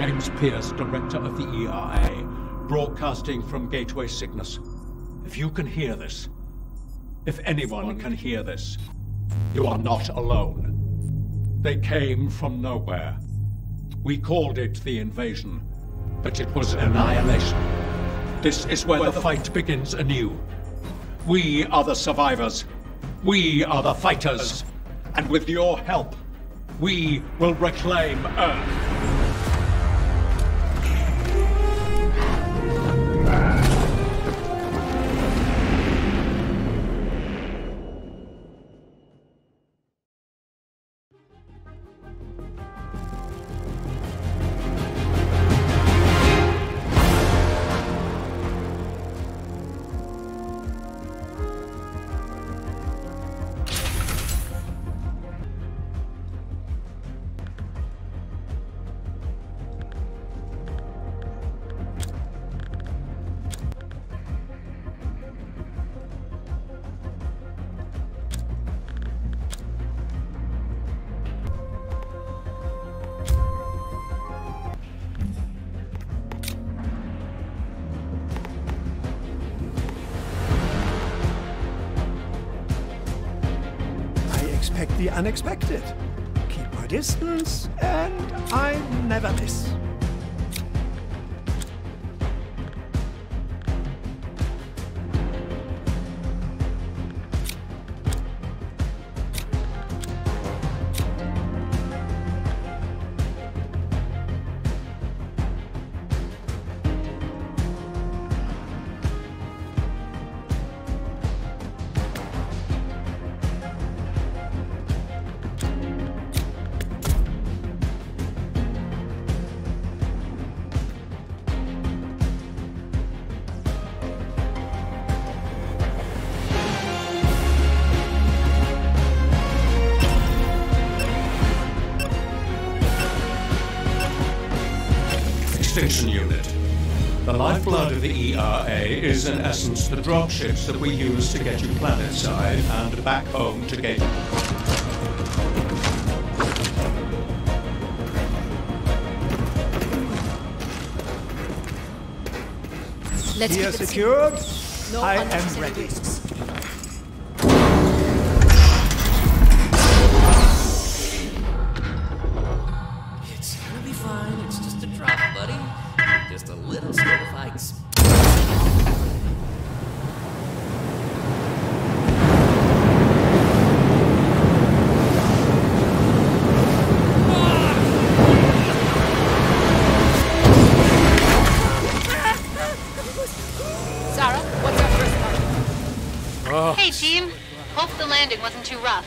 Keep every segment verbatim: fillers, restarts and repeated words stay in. James Pierce, director of the E R A, broadcasting from Gateway Cygnus. If you can hear this, if anyone can hear this, you are not alone. They came from nowhere. We called it the invasion, but it was annihilation. This is where the fight begins anew. We are the survivors. We are the fighters. And with your help, we will reclaim Earth. Expect the unexpected, keep my distance, and I never miss. Extinction Unit. The lifeblood of the E R A is, in essence, the dropships that we use to get you planetside and back home to Gateway. Let's Here secured. No I am ready. Risks. It's gonna be fine. It's just a drop, buddy. Just a little slow ice. Hey team, hope the landing wasn't too rough.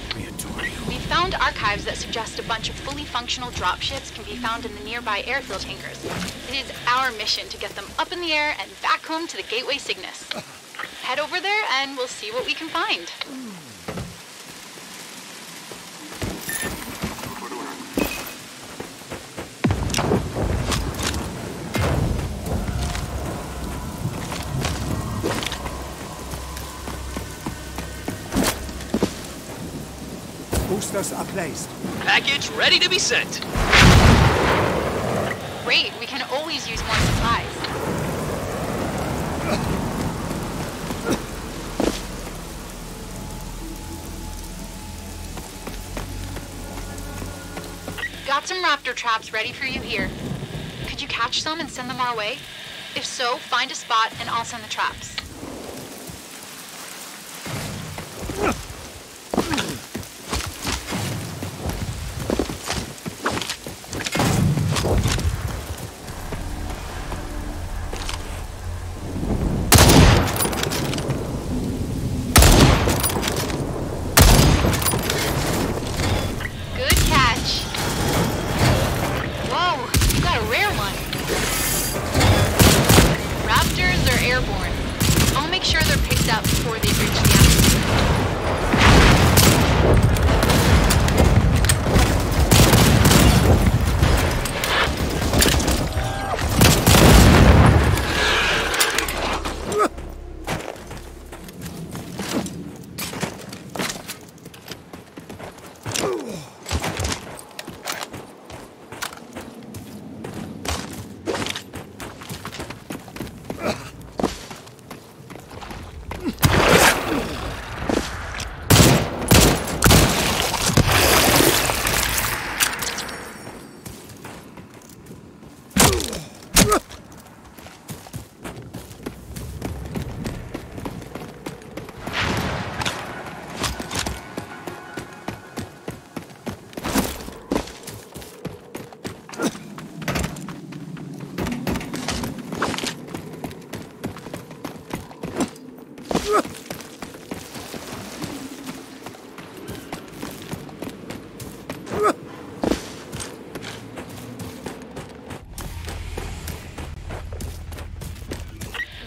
We found archives that suggest a bunch of fully functional dropships can be found in the nearby airfield tankers. It is our mission to get them up in the air and back home to the Gateway Cygnus. Head over there and we'll see what we can find. Boosters are placed. Package ready to be sent. Great, we can always use more supplies. Got some raptor traps ready for you here. Could you catch some and send them our way? If so, find a spot and I'll send the traps.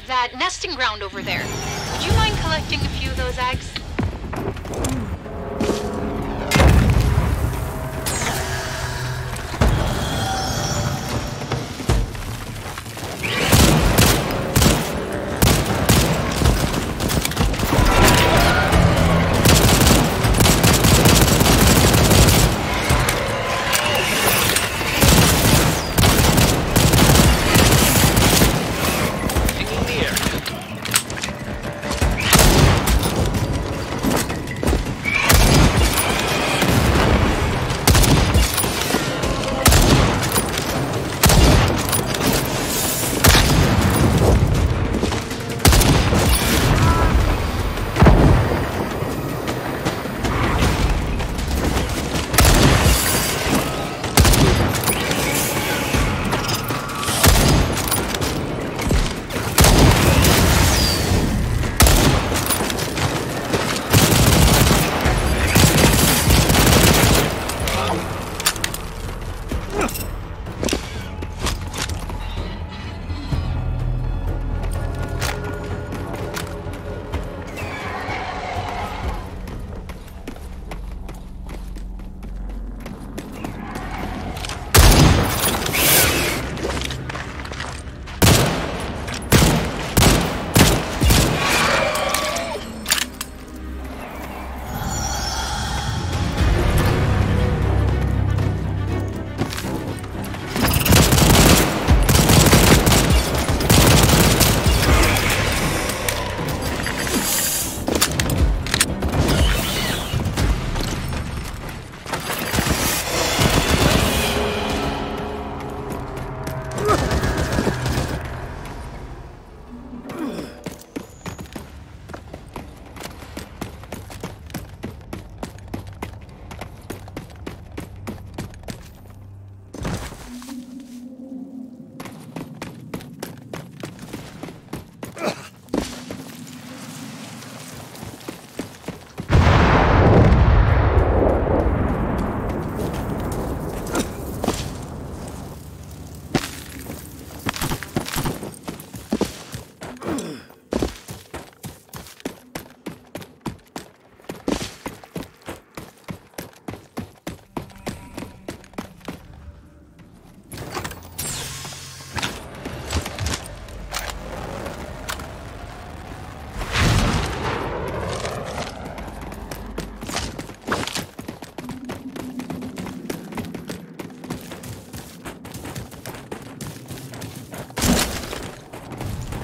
that nesting ground over there. Would you mind collecting a few of those eggs?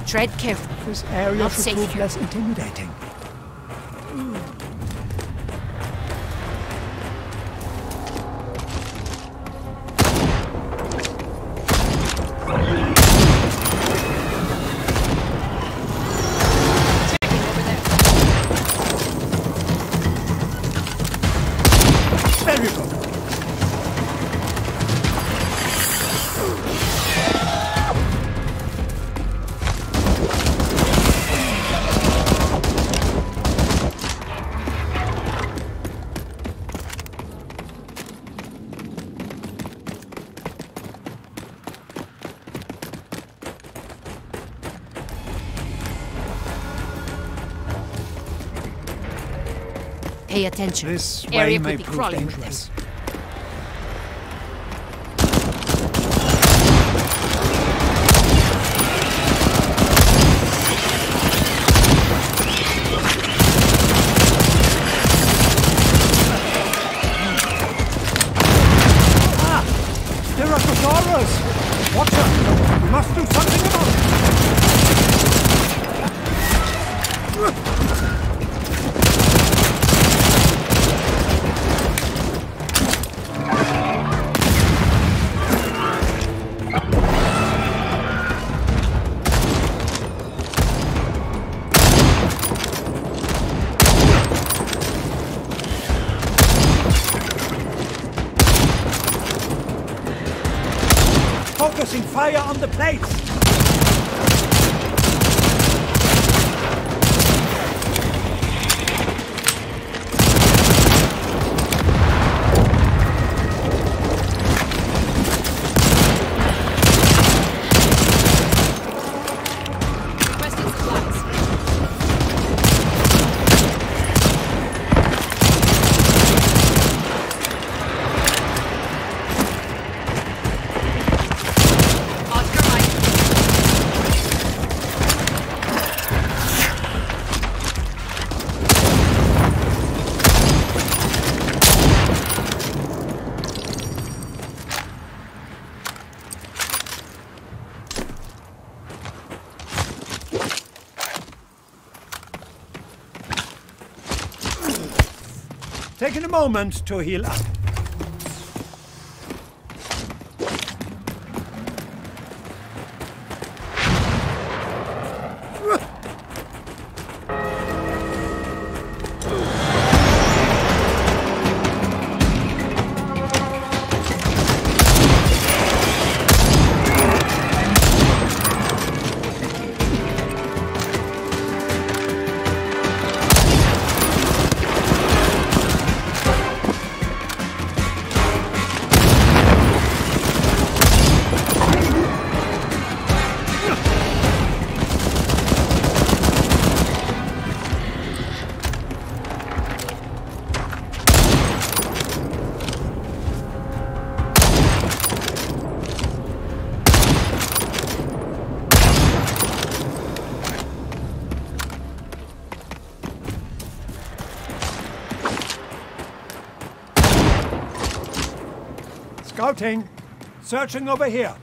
Tread carefully. This area Not should prove here. less intimidating. Pay attention. This area could be crawling with this. Ah! There are Thesaurus! Watch out! We must do something about it! Focusing fire on the plates! Request taken a moment to heal up. Scouting. Searching over here.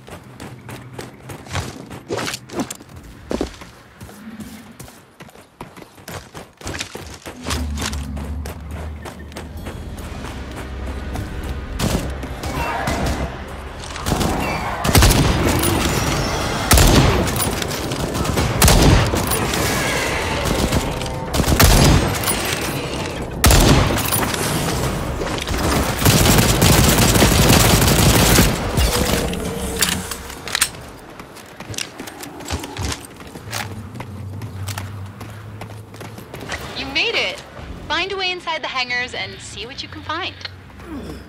And see what you can find. Mm.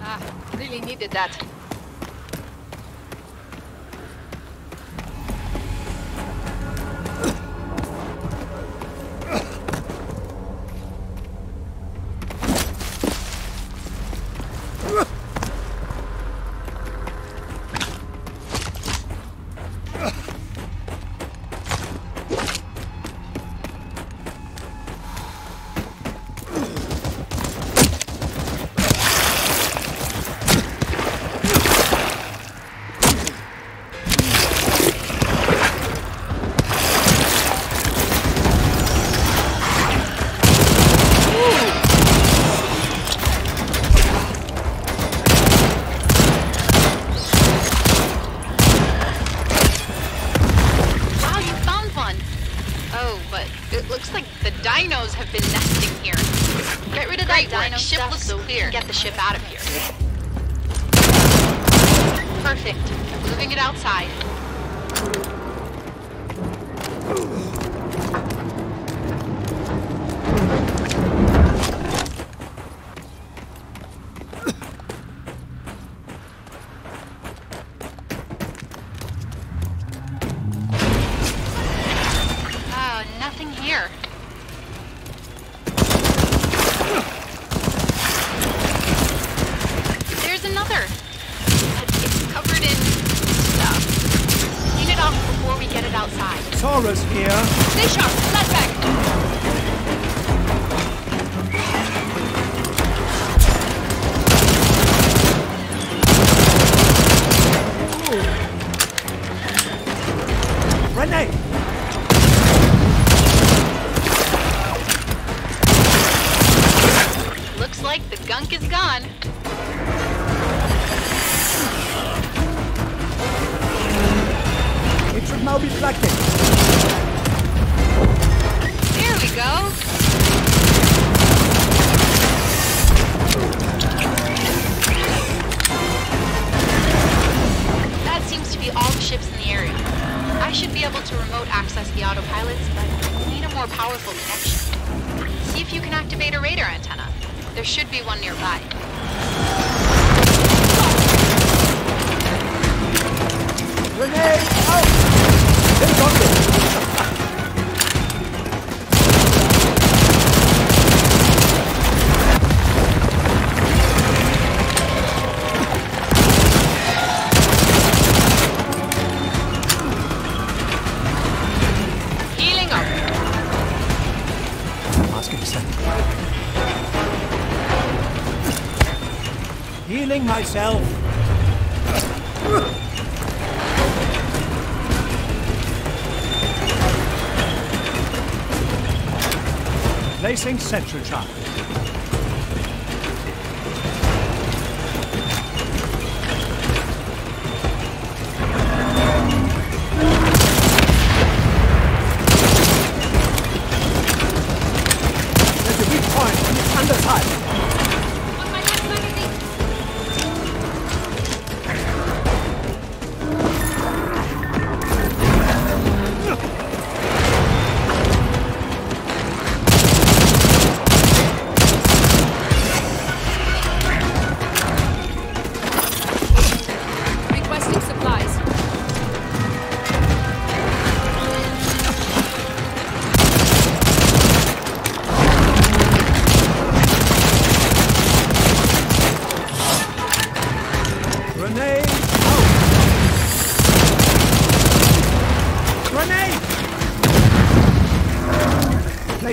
Ah, really needed that. Get the ship out of here. Perfect. Moving it outside. Oh, nothing here. Taurus here. Stay sharp. Flat back. Healing myself. Placing sentry charge.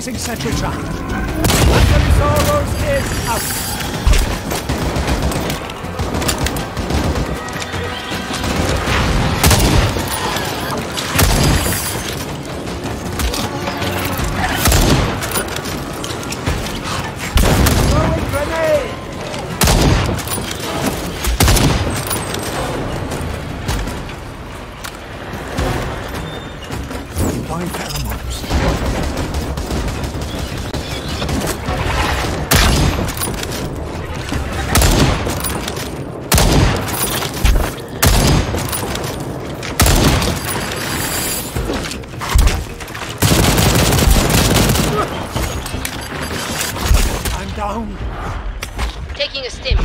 placing sentry trap. Weapons almost in, out. Throwing grenade! Find pheromones. Down. Taking a stim.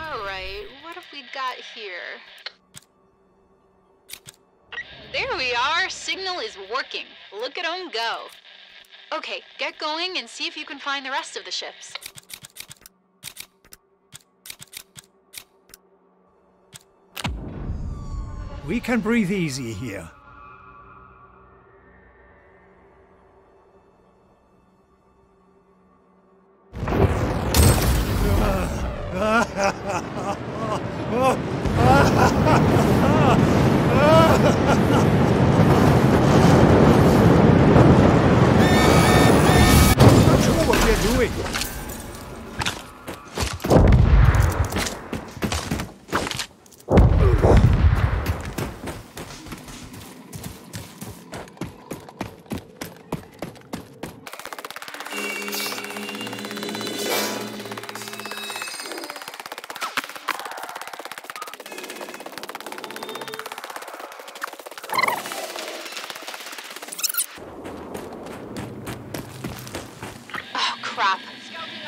Alright, what have we got here? There we are! Signal is working. Look at 'em go. Okay, get going and see if you can find the rest of the ships. We can breathe easy here.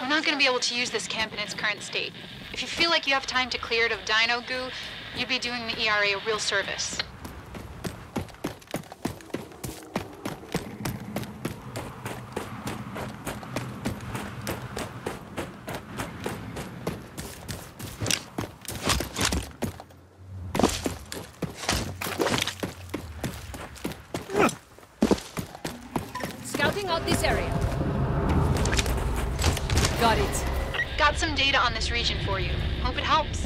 We're not going to be able to use this camp in its current state. If you feel like you have time to clear it of dino goo, you'd be doing the E R A a real service. Scouting out this area. Got it. Got some data on this region for you. Hope it helps.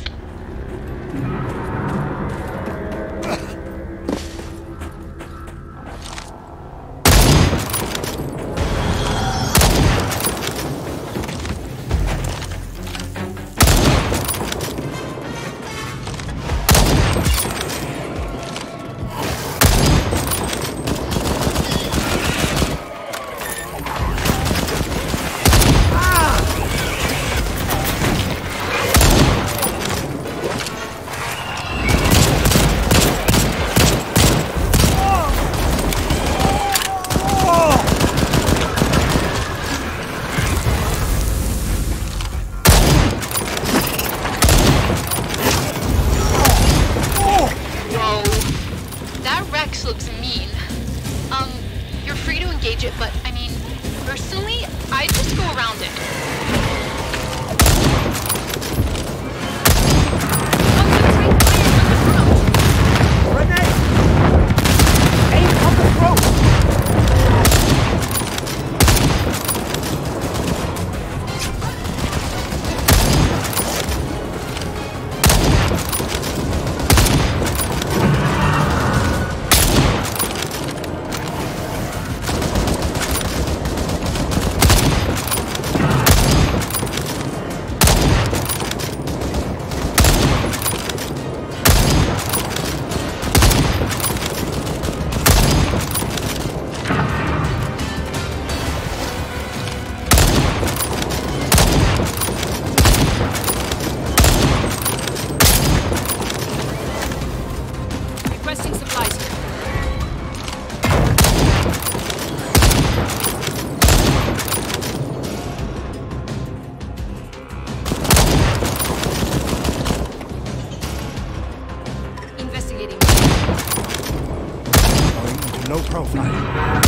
No profile.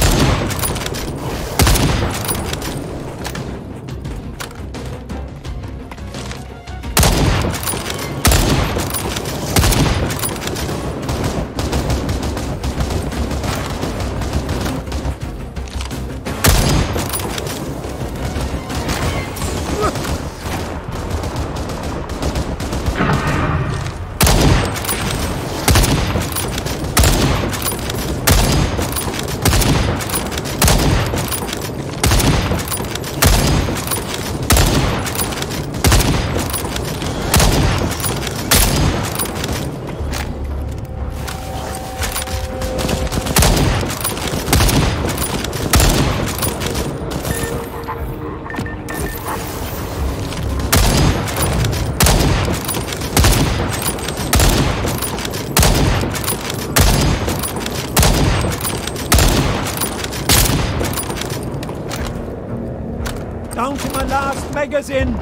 Down to my last magazine!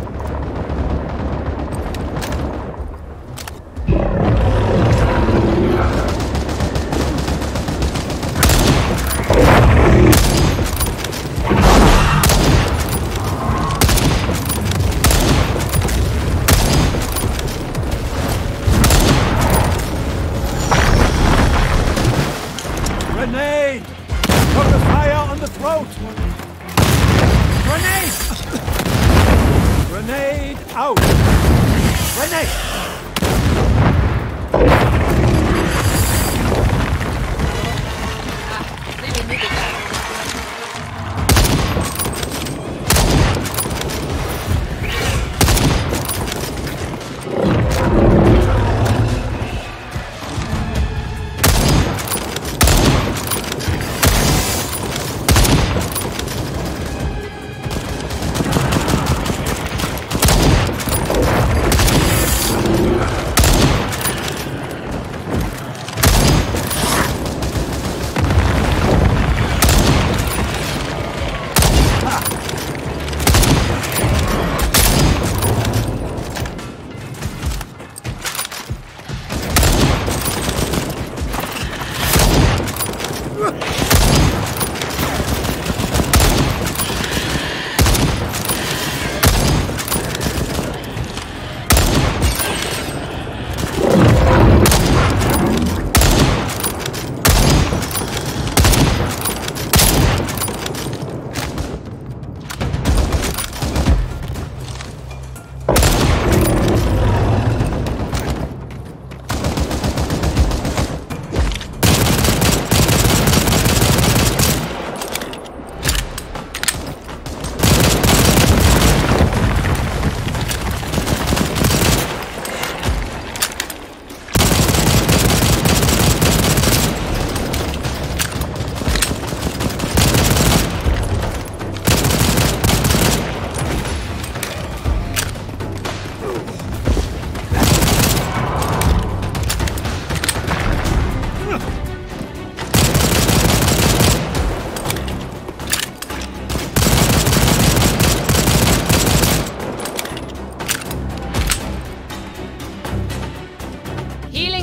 Grenade! Put the fire on the throat! Grenade! Grenade out! Grenade!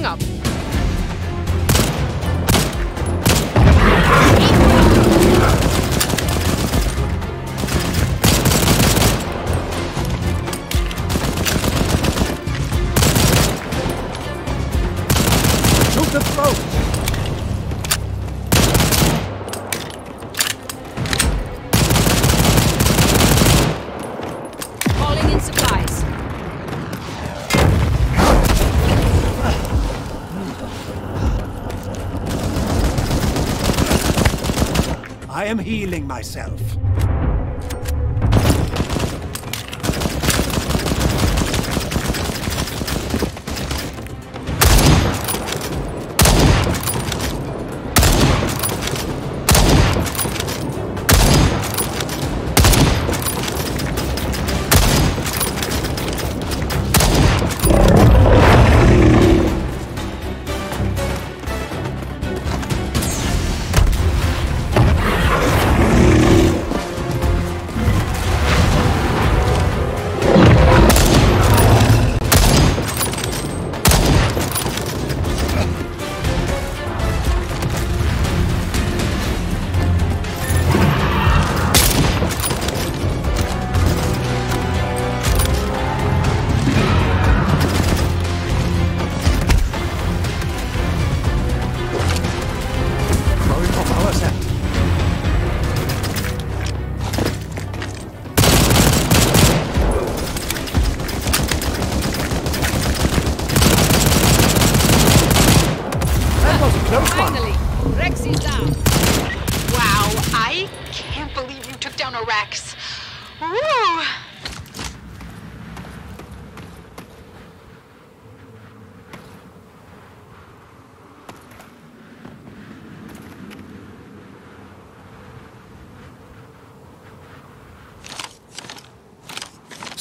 Up. Shoot the throat! I am healing myself.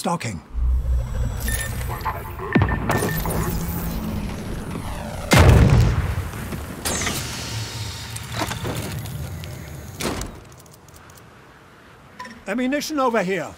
stocking. Ammunition over here.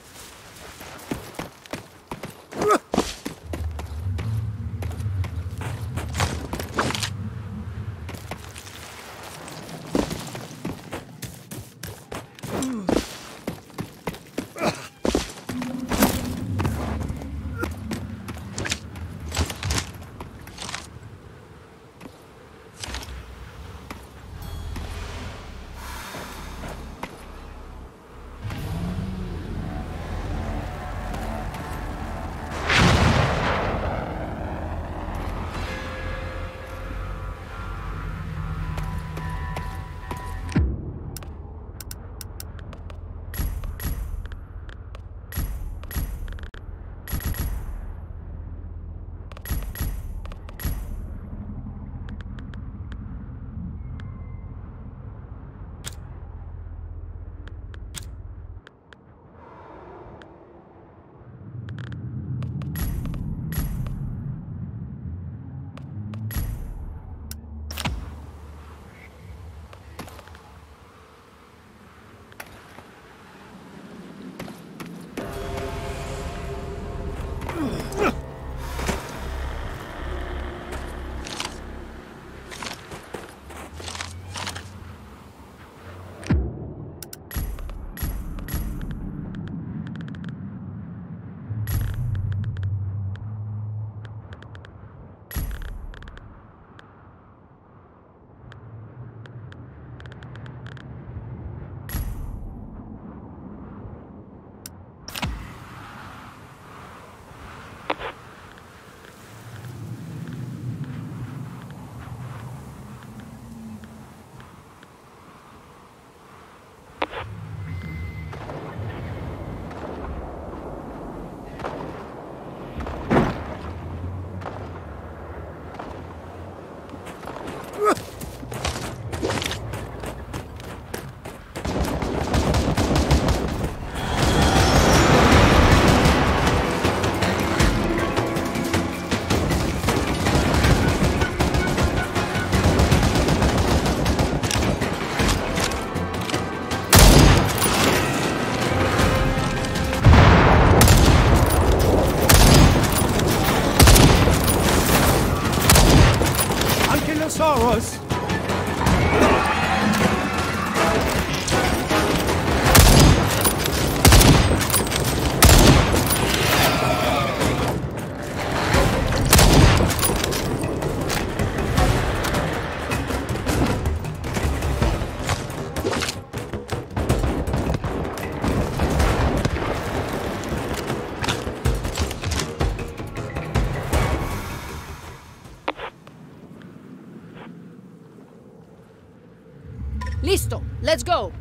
Listo, let's go!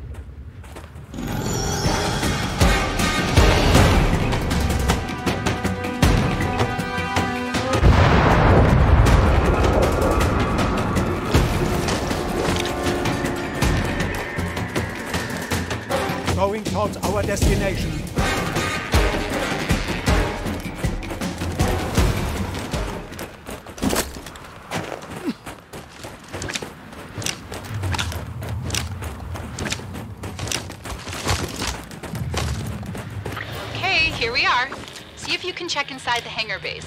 Going towards our destination. Check inside the hangar base.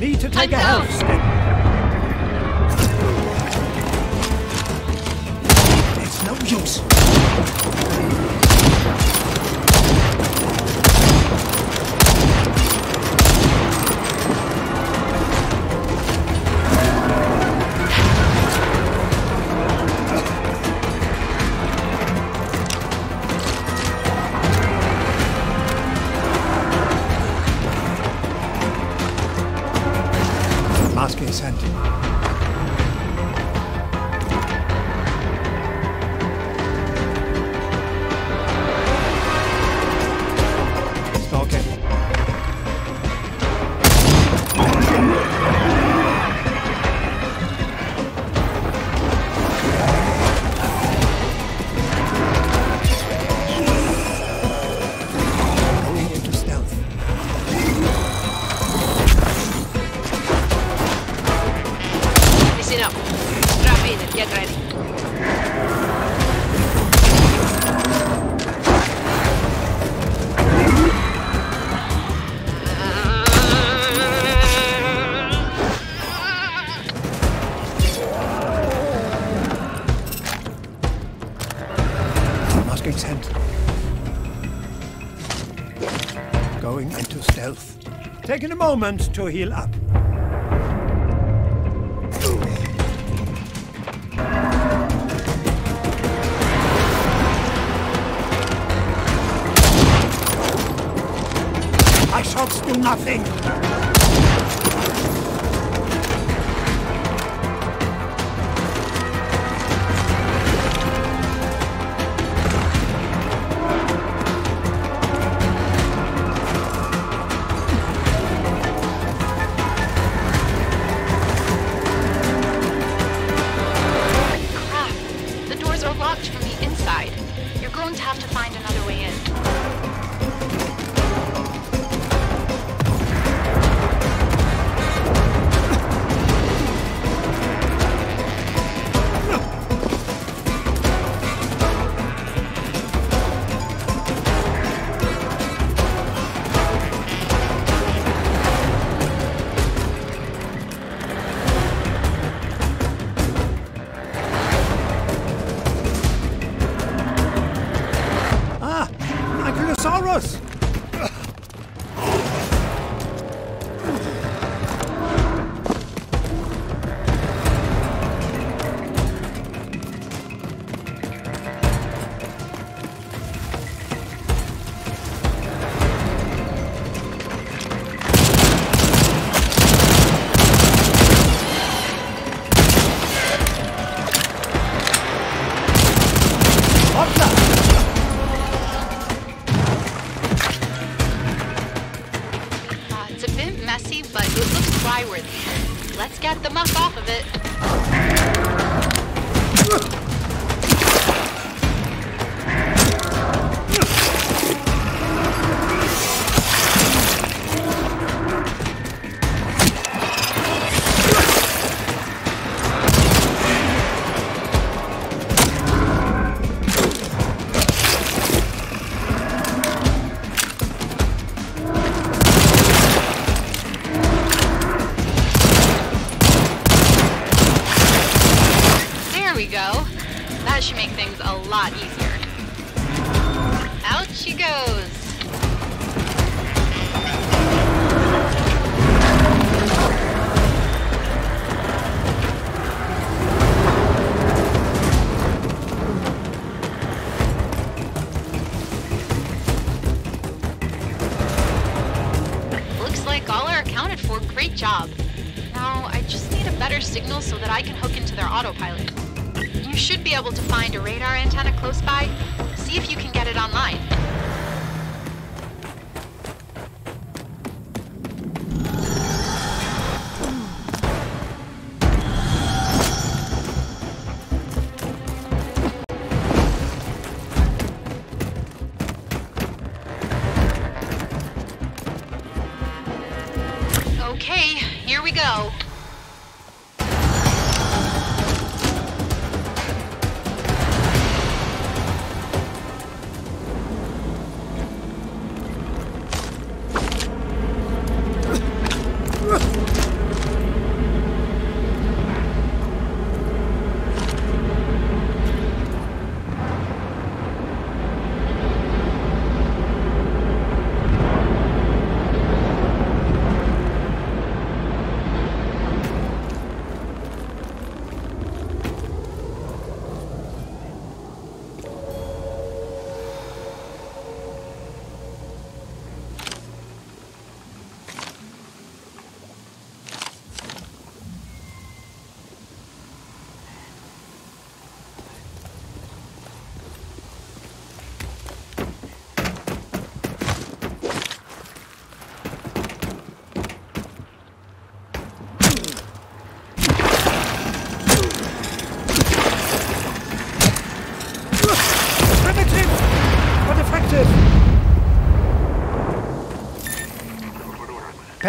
Need to take I'm a health stick. It's no use. Going into stealth. Taking a moment to heal up. My shots do nothing.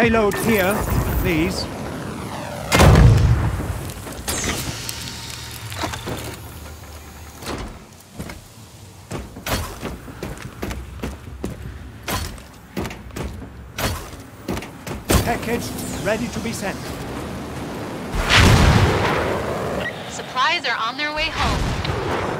Payload here, please. Package ready to be sent. Supplies are on their way home.